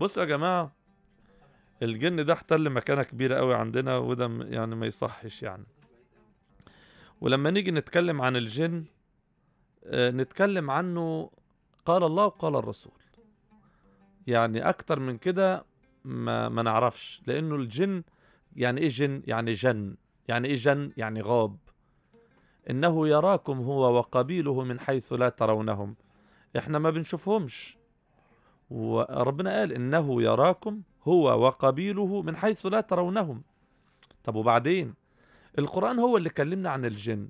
بصوا يا جماعه، الجن ده احتل مكانه كبيره قوي عندنا، وده يعني ما يصحش يعني. ولما نيجي نتكلم عن الجن نتكلم عنه قال الله وقال الرسول، يعني اكتر من كده ما نعرفش. لانه الجن يعني ايه جن؟ يعني جن، يعني ايه جن؟ يعني غاب. انه يراكم هو وقبيله من حيث لا ترونهم، احنا ما بنشوفهمش. وربنا قال انه يراكم هو وقبيله من حيث لا ترونهم. طب وبعدين القرآن هو اللي كلمنا عن الجن،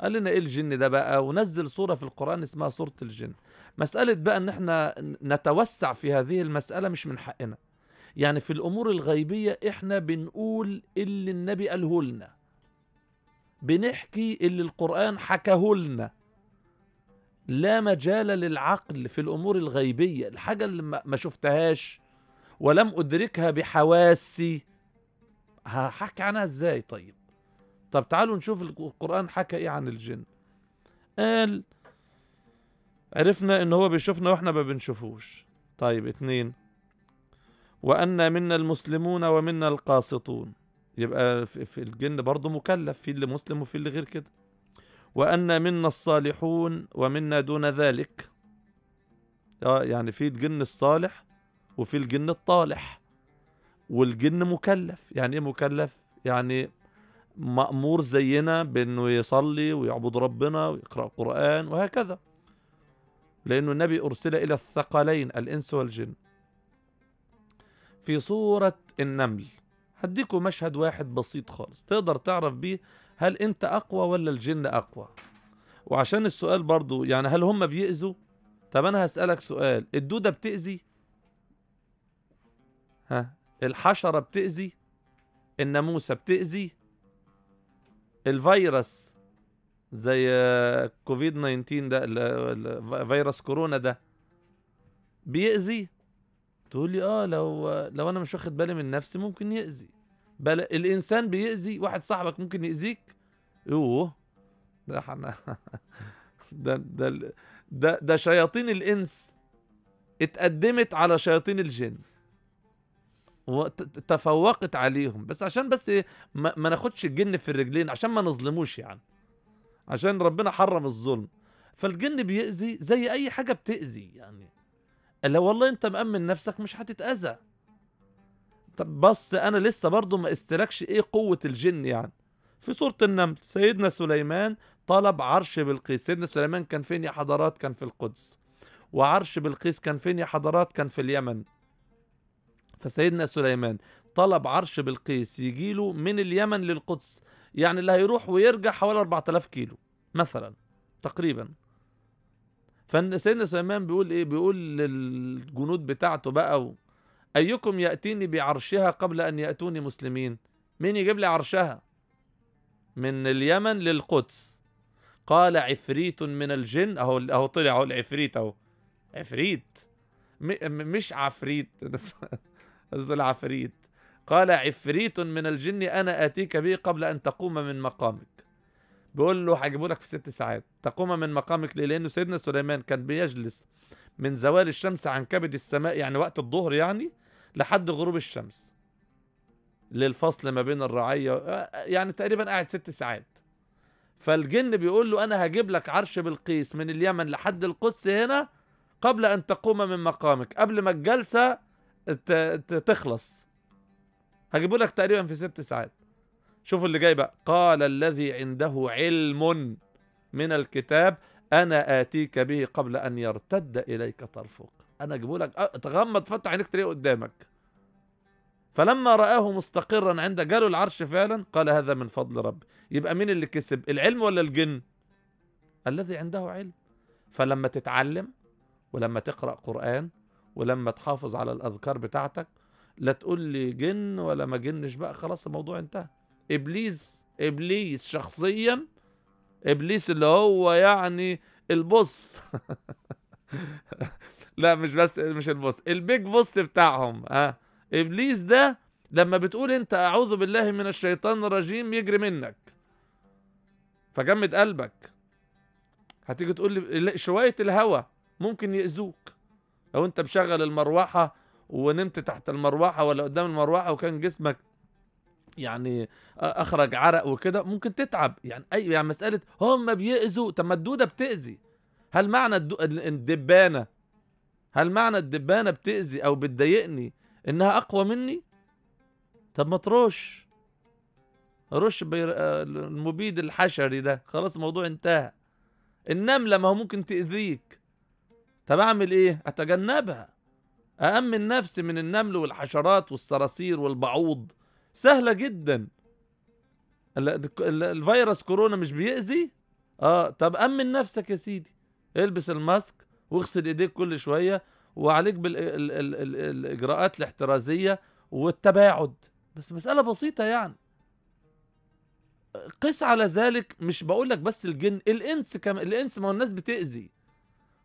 قال لنا ايه الجن ده بقى، ونزل صورة في القرآن اسمها صورة الجن. مسألة بقى ان احنا نتوسع في هذه المسألة مش من حقنا، يعني في الامور الغيبية احنا بنقول اللي النبي قاله لنا، بنحكي اللي القرآن حكاه لنا. لا مجال للعقل في الامور الغيبية، الحاجة اللي ما شفتهاش ولم ادركها بحواسي هحكي عنها ازاي؟ طب تعالوا نشوف القرآن حكى ايه عن الجن. قال عرفنا ان هو بيشوفنا واحنا ما بنشوفوش. طيب اتنين، وأن منا المسلمون ومنا القاسطون، يبقى في الجن برضه مكلف، في اللي مسلم وفي اللي غير كده. وأن منا الصالحون ومنا دون ذلك، يعني في الجن الصالح وفي الجن الطالح، والجن مكلف. يعني ايه مكلف؟ يعني مأمور زينا بأنه يصلي ويعبد ربنا ويقرأ قرآن وهكذا، لأنه النبي أرسل إلى الثقلين الإنس والجن. في سورة النمل هديكم مشهد واحد بسيط خالص تقدر تعرف بيه هل أنت أقوى ولا الجن أقوى. وعشان السؤال برضو يعني هل هم بيأذوا؟ طب أنا هسألك سؤال، الدودة بتأذي؟ ها، الحشرة بتأذي؟ الناموسة بتأذي؟ الفيروس زي كوفيد 19 ده، فيروس كورونا ده بيأذي؟ تقول لي لو انا مش واخد بالي من نفسي ممكن يأذي. بلا الانسان بيأذي، واحد صاحبك ممكن يأذيك. ده احنا ده شياطين الانس اتقدمت على شياطين الجن وتفوقت عليهم، بس عشان بس ما ناخدش الجن في الرجلين، عشان ما نظلموش يعني، عشان ربنا حرم الظلم. فالجن بيأذي زي اي حاجة بتأذي، يعني لو والله انت مأمن نفسك مش هتتأذى. طب بس انا لسه برضو ما استلكش ايه قوة الجن. يعني في سورة النمل سيدنا سليمان طلب عرش بلقيس. سيدنا سليمان كان فين يا حضرات؟ كان في القدس. وعرش بلقيس كان فين يا حضرات؟ كان في اليمن. فسيدنا سليمان طلب عرش بلقيس يجيله من اليمن للقدس، يعني اللي هيروح ويرجع حوالي 4000 كيلو مثلا تقريبا. فسيدنا سليمان بيقول ايه؟ بيقول للجنود بتاعته بقى، ايكم يأتيني بعرشها قبل ان يأتوني مسلمين. مين يجيب لي عرشها من اليمن للقدس؟ قال عفريت من الجن. اهو طلع اهو العفريت، اهو عفريت مش عفريت العفريت. قال عفريت من الجن انا اتيك به قبل ان تقوم من مقامك. بيقول له هجيبه لك في 6 ساعات تقوم من مقامك. ليه؟ لأنه سيدنا سليمان كان بيجلس من زوال الشمس عن كبد السماء، يعني وقت الظهر يعني، لحد غروب الشمس للفصل ما بين الرعية، يعني تقريبا قاعد 6 ساعات. فالجن بيقول له أنا هجيب لك عرش بلقيس من اليمن لحد القدس هنا قبل أن تقوم من مقامك، قبل ما الجلسة تخلص هجيبه لك تقريبا في 6 ساعات. شوفوا اللي جاي بقى، قال الذي عنده علم من الكتاب انا اتيك به قبل ان يرتد اليك طرفك. انا اجيبه لك، تغمض فتح عينك تلاقيه قدامك. فلما رآه مستقرا عند جاله العرش فعلا قال هذا من فضل ربي. يبقى مين اللي كسب، العلم ولا الجن؟ الذي عنده علم. فلما تتعلم ولما تقرأ قرآن ولما تحافظ على الاذكار بتاعتك، لا تقول لي جن ولا ما جنش بقى، خلاص الموضوع انتهى. إبليس شخصيا، إبليس اللي هو يعني البص لا مش البص، البيج بص بتاعهم. إبليس ده لما بتقول أنت أعوذ بالله من الشيطان الرجيم يجري منك. فجمد قلبك، هتيجي تقول لي شوية الهوا ممكن يأذوك. لو أنت مشغل المروحة ونمت تحت المروحه ولا قدام المروحه وكان جسمك يعني اخرج عرق وكده ممكن تتعب. يعني اي يعني مساله هم بيأذوا، طب ما الدوده بتأذي. هل معنى الدبانه، هل معنى الدبانه بتأذي او بتضايقني انها اقوى مني؟ طب ما ترش المبيد الحشري ده، خلاص الموضوع انتهى. النمله ما هو ممكن تأذيك، طب اعمل ايه؟ اتجنبها، أأمن نفسي من النمل والحشرات والصراصير والبعوض. سهلة جدا. الفيروس كورونا مش بيأذي؟ طب أمن نفسك يا سيدي، البس الماسك واغسل ايديك كل شوية، وعليك بالإجراءات الاحترازية والتباعد. بس مسألة بسيطة يعني. قس على ذلك، مش بقولك بس الجن، الإنس كمان. الإنس ما هو الناس بتأذي،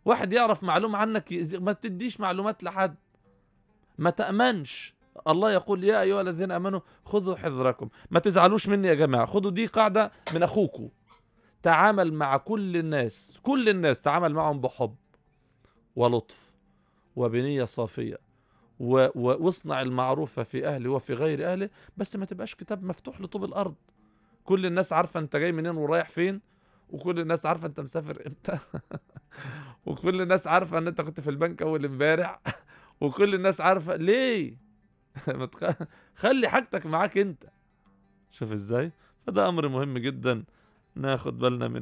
واحد يعرف معلومة عنك يأذيك. ما تديش معلومات لحد، ما تأمنش. الله يقول يا أيها الذين آمنوا خذوا حذركم. ما تزعلوش مني يا جماعة، خذوا دي قاعدة من أخوكم. تعامل مع كل الناس، كل الناس تعامل معهم بحب ولطف وبنية صافية، واصنع المعروف في أهله وفي غير أهله، بس ما تبقاش كتاب مفتوح لطوب الأرض. كل الناس عارفة أنت جاي منين ورايح فين، وكل الناس عارفة أنت مسافر إمتى وكل الناس عارفة أن أنت كنت في البنك أول امبارح وكل الناس عارفة ليه خلي حاجتك معاك أنت. شوف إزاي؟ فده أمر مهم جدا ناخد بالنا منه.